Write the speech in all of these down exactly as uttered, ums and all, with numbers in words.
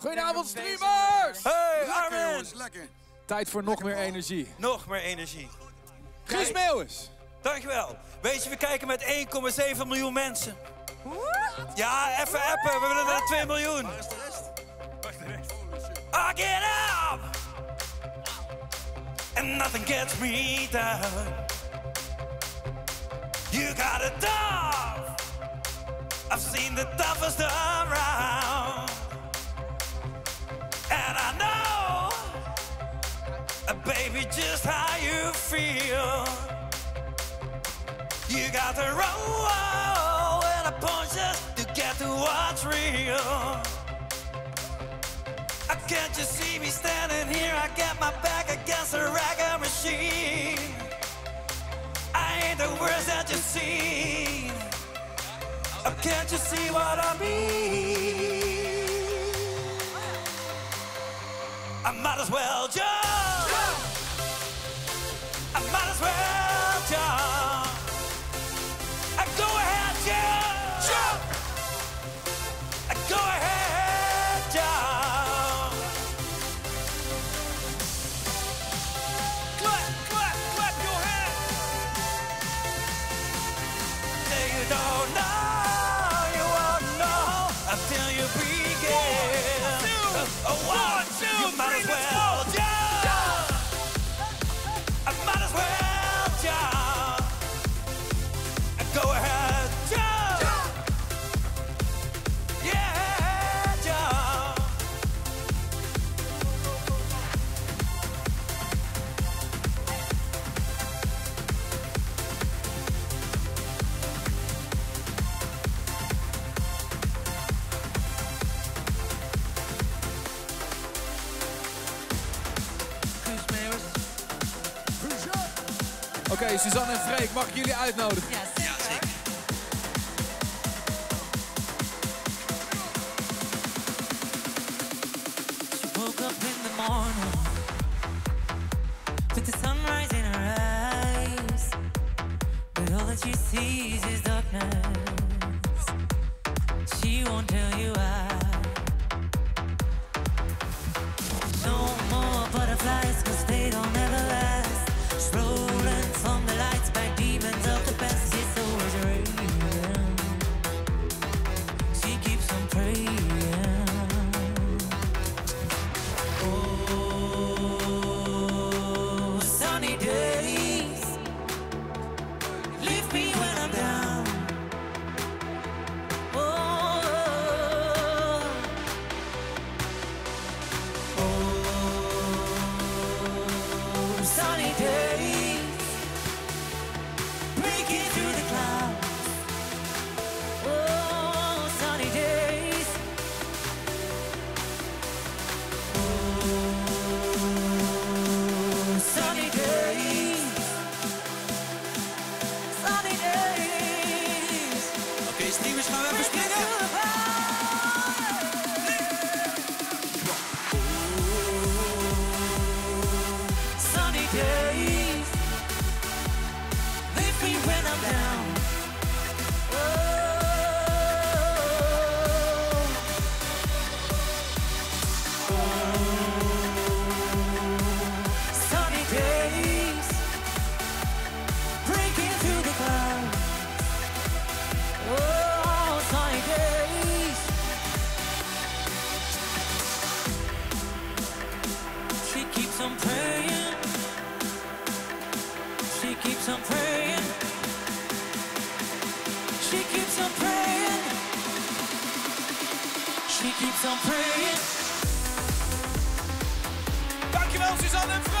Goedenavond, streamers! Hey, lekker, jongens, lekker. Tijd voor nog meer energie. Nog meer energie. Guus Meeuwis. Dankjewel. Weet je, we kijken met één komma zeven miljoen mensen. What? Ja, even appen. We willen naar twee miljoen. Waar is de rest? Waar is de rest? I get up! And nothing gets me down. You got a tough. I've seen the toughest around. And I know, baby, just how you feel. You got to roll and a punch just to get to what's real. Can't you see me standing here? I got my back against a ragged machine. I ain't the worst that you've seen. Oh, can't you see what I mean? I might as well jump. I might as well jump. I go ahead, jump. Jump. I go ahead, jump. Oké, okay, Suzanne en Freek, mag ik jullie uitnodigen? Ja, zeker. Ja, zeker. She woke up in the morning with the sunrise in her eyes, but all that she sees is darkness. She won't tell you why. No more butterflies, 'cause they don't ever last. Stolen from the lights by demons of the past. It's always raining. She keeps on praying. Oh, sunny days, leave me when I'm down. Oh, oh, sunny days. Dankjewel, Suzanne en Freek!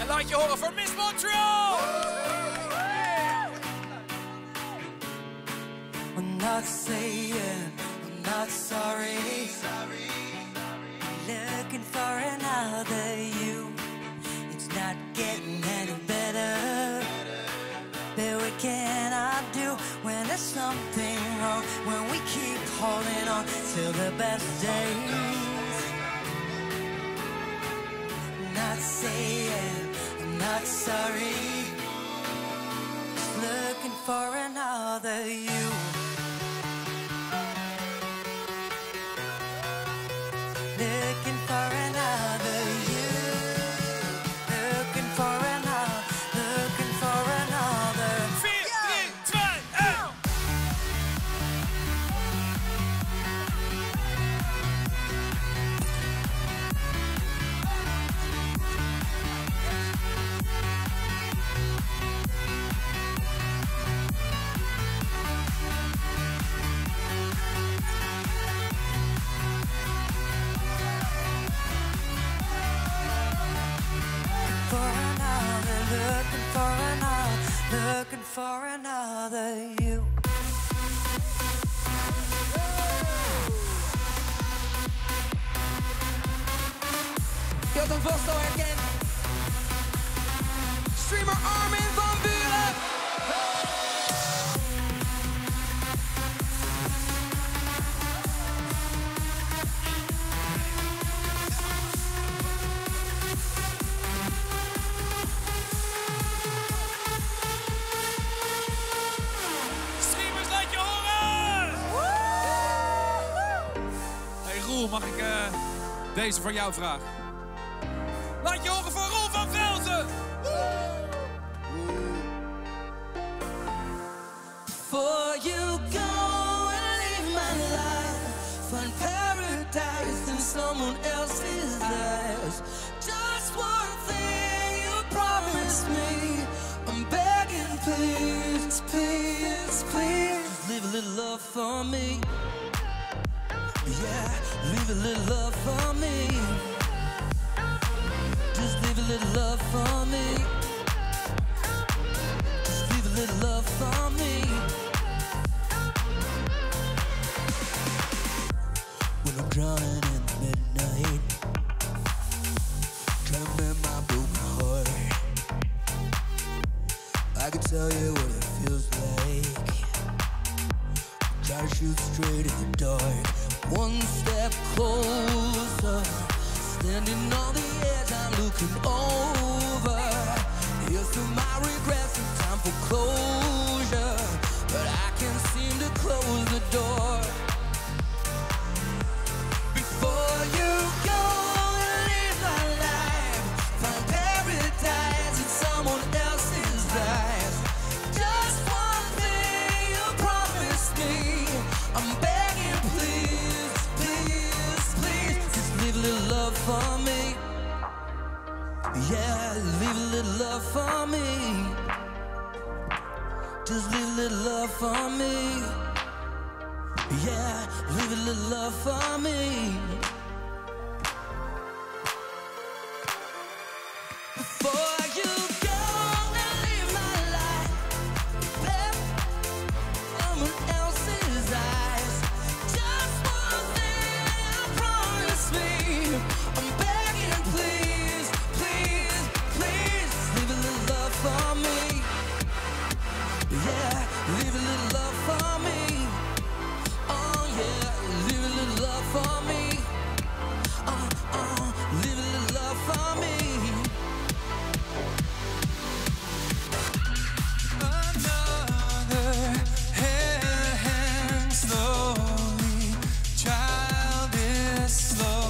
En laat je horen voor Miss Montreal! We're not saying, we're not sorry. Sorry. Looking for another you. It's not getting any better. But what can I do when there's something wrong? When we keep holding on till the best days. Not six a m I'm not sorry. Just looking for another you. Looking for another you. Looking for another. Looking for another. vier, drie, twee, één. Looking for another, looking for another you. Je had hem vast al herkend. Streamer Armin van Buuren. Mag ik uh, deze voor jou vragen? Laat je horen voor Roel van Velzen! For you go and live my life. Find paradise in someone else's eyes. Just one thing you promised me. I'm begging please, please, please. Leave a little love for me. Yeah, leave a little love for me. Just leave a little love for me. Just leave a little love for me. When I'm drowning in the midnight, drumming my broken heart, I can tell you what it feels like. Try to shoot straight in the dark. One step closer, standing on the edge, I'm looking over. Here's to my regrets and time for closure, but I can't seem to close the door. Before you go and live my life, find paradise in someone else's eyes. Just one thing you promised me, I'm begging. Leave a little love for me. Yeah, leave a little love for me. Just leave a little love for me. Yeah, leave a little love for me. Before you go and live my life, let someone else's eyes. Just one thing I promise me. I'm begging, please, please, please. Leave a little love for me. Yeah, leave a little love for me. Oh yeah, leave a little love for me. Oh, oh, leave a little love for me. Another hand slowly, child is slow.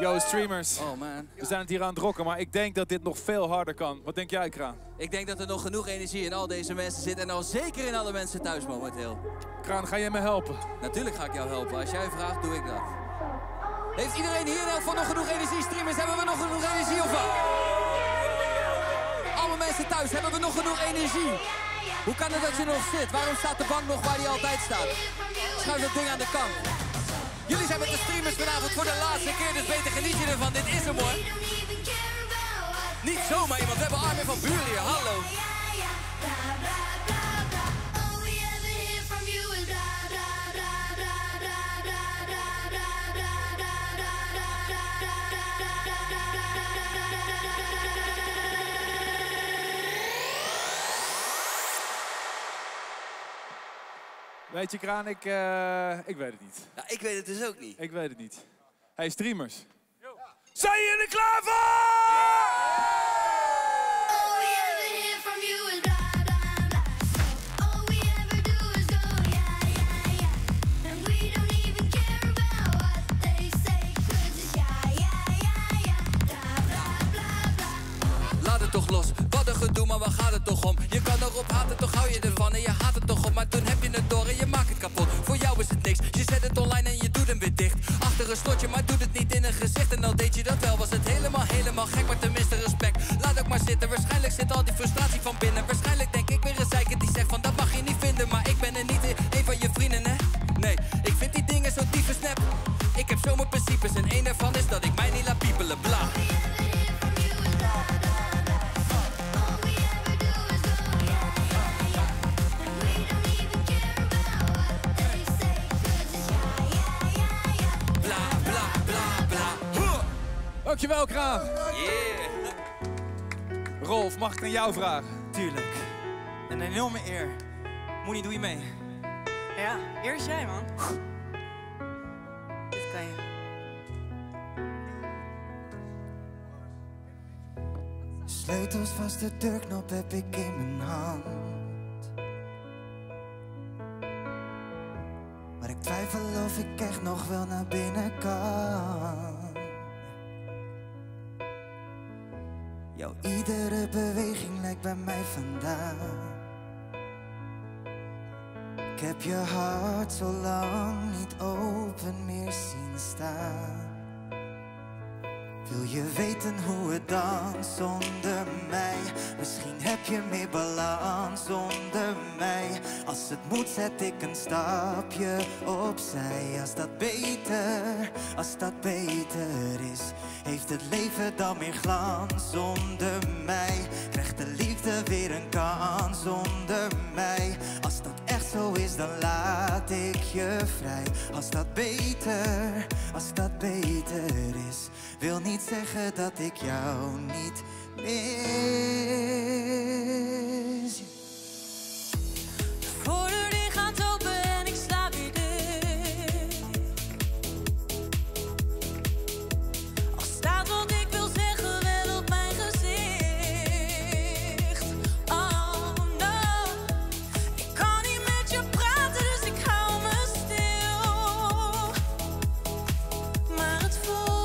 Yo, streamers. Oh man. We zijn het hier aan het rocken, maar ik denk dat dit nog veel harder kan. Wat denk jij, Kraan? Ik denk dat er nog genoeg energie in al deze mensen zit en al zeker in alle mensen thuis momenteel. Kraan, ga jij me helpen? Natuurlijk ga ik jou helpen. Als jij vraagt, doe ik dat. Heeft iedereen hier in elk geval nog genoeg energie? Streamers, hebben we nog genoeg energie of wat? Alle mensen thuis, hebben we nog genoeg energie? Hoe kan het dat je nog zit? Waarom staat de bank nog waar die altijd staat? Schuif dat ding aan de kant. Jullie zijn met de streamers vanavond voor de laatste keer, dus beter geniet je ervan. Dit is hem hoor. Niet zomaar iemand, we hebben Armin van Buuren hier, hallo. Weet je, Kraan, ik, uh, ik weet het niet. Nou, ik weet het dus ook niet. Ik weet het niet. Hey, streamers. Ja. Zijn jullie klaar voor? All we ever hear from you is blah, blah, blah. All we ever do is go, yeah, yeah, yeah. And we don't even care about what they say. Cause it's yeah, yeah, yeah, yeah. Blah, blah, blah, blah. Laat het toch los. Wat een gedoe, maar waar gaat het toch om? Je kan erop haten, toch hou je ervan en je haat het toch op. Maar toen heb je het door en je maakt het kapot. Voor jou is het niks, je zet het online en je doet hem weer dicht. Achter een slotje, maar doet het niet in een gezicht. En al deed je dat wel, was het helemaal, helemaal gek. Maar tenminste respect, laat ook maar zitten. Waarschijnlijk zit al die frustratie van binnen. Waarschijnlijk denk ik weer een zeiker die zegt van dat mag je niet vinden. Maar ik ben er niet een van je vrienden, hè? Nee, ik vind die dingen zo diepe snap. Ik heb zo mijn principes en één ervan is dat ik mij niet laat piepelen, bla. Dankjewel, Kraan. Yeah. Rolf, mag ik aan jou vragen? Tuurlijk. Een enorme eer. Moenie, doe je mee? Ja, eerst jij, man. Dit kan je. Sleutels vast, de deurknop heb ik in mijn hand. Maar ik twijfel of ik echt nog wel naar binnen kan. Jouw iedere beweging lijkt bij mij vandaan. Ik heb je hart zo lang niet open meer zien staan. Wil je weten hoe het danst zonder mij? Misschien heb je meer balans zonder mij. Als het moet zet ik een stapje opzij. Als dat beter, als dat beter is, heeft het leven dan meer glans zonder mij? Krijgt de liefde weer een kans zonder mij? Als dat echt zo is, dan laat ik je vrij. Als dat beter, als dat beter is, wil niet zeggen dat ik jou niet mis. De voordeur die gaat open en ik sla weer dicht. Al staat wat ik wil zeggen wel op mijn gezicht. Oh no, ik kan niet met je praten, dus ik hou me stil. Maar het voelt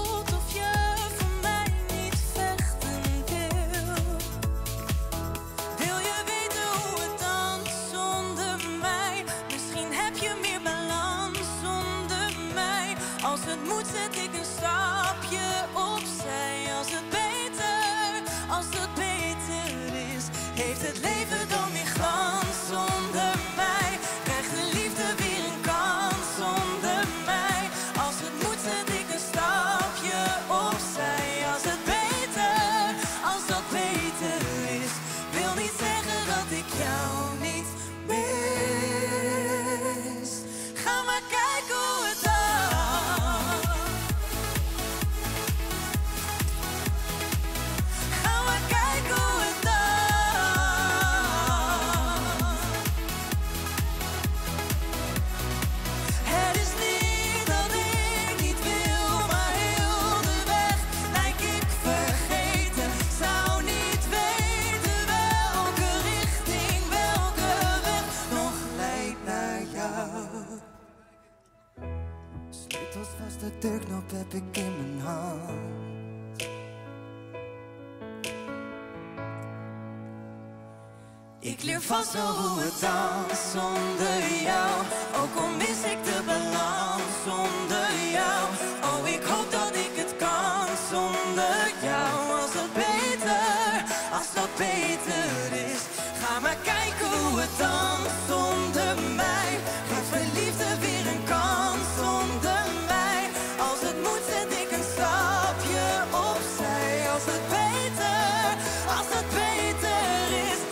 heb ik in mijn hand. Ik leer vast wel hoe het dans zonder jou. Ook al mis ik de balans zonder jou. Oh, ik hoop dat ik het kan zonder jou. Als dat beter, als dat beter is. Ga maar kijken hoe het dans zonder mij. Geef mijn liefde weer een kans zonder mij. Als het moet zet ik een stapje opzij. Als het beter, als het beter is.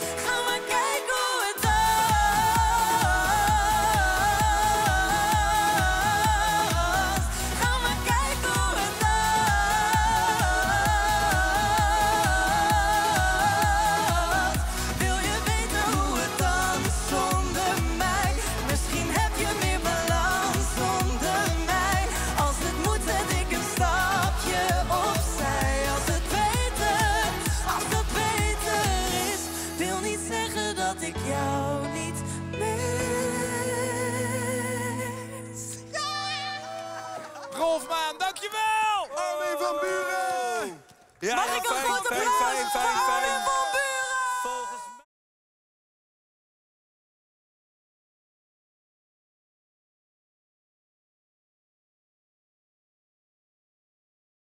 Dankjewel! Armin van Buuren! Ja, mag ik een grote applaus voor Armin van Buuren?